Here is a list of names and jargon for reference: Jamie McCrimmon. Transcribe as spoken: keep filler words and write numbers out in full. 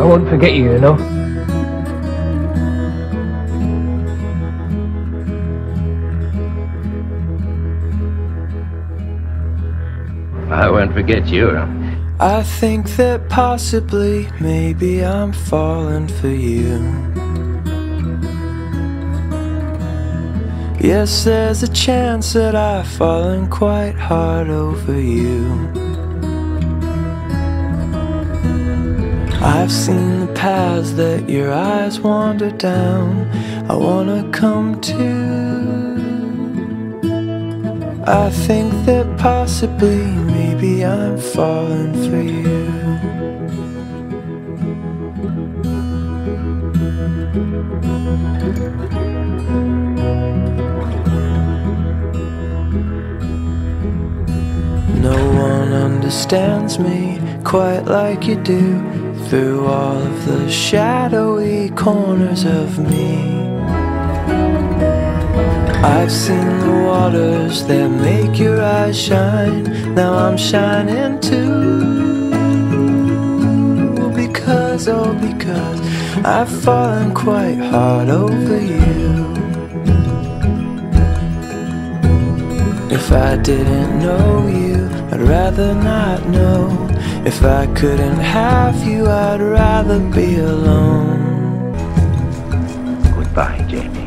I won't forget you, you know. I won't forget you. I think that possibly, maybe I'm falling for you. Yes, there's a chance that I've fallen quite hard over you. I've seen the paths that your eyes wander down. I wanna come to. I think that possibly, maybe I'm falling for you. No one understands me quite like you do. Through all of the shadowy corners of me, I've seen the waters that make your eyes shine. Now I'm shining too. Because, oh because, I've fallen quite hard over you. If I didn't know you, I'd rather not know. If I couldn't have you, I'd rather be alone. Goodbye, Jamie.